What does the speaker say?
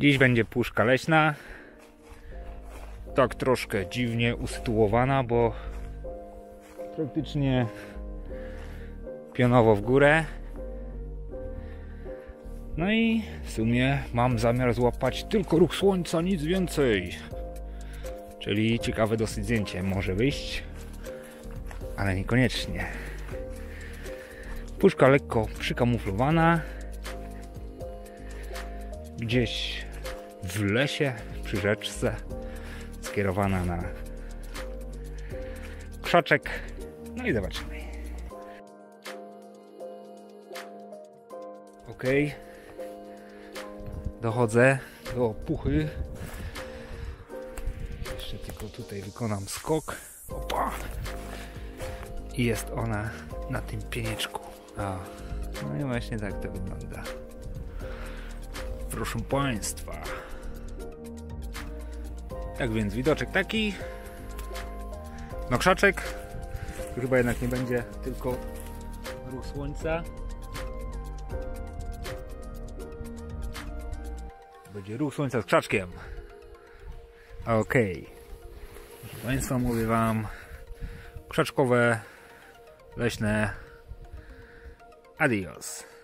Dziś będzie puszka leśna, tak troszkę dziwnie usytuowana, bo praktycznie pionowo w górę. No i w sumie mam zamiar złapać tylko ruch słońca, nic więcej. Czyli ciekawe dosyć zdjęcie może wyjść, ale niekoniecznie. Puszka lekko przykamuflowana. Gdzieś w lesie, przy rzeczce, skierowana na krzaczek. No i zobaczymy. Ok, dochodzę do puchy. Jeszcze tylko tutaj wykonam skok. Opa! I jest ona na tym pienieczku. O, no i właśnie tak to wygląda. Proszę Państwa. Tak więc widoczek taki. No krzaczek. Tu chyba jednak nie będzie tylko ruch słońca. Będzie ruch słońca z krzaczkiem. Okej. Proszę Państwa, mówię Wam. Krzaczkowe, leśne. Adios.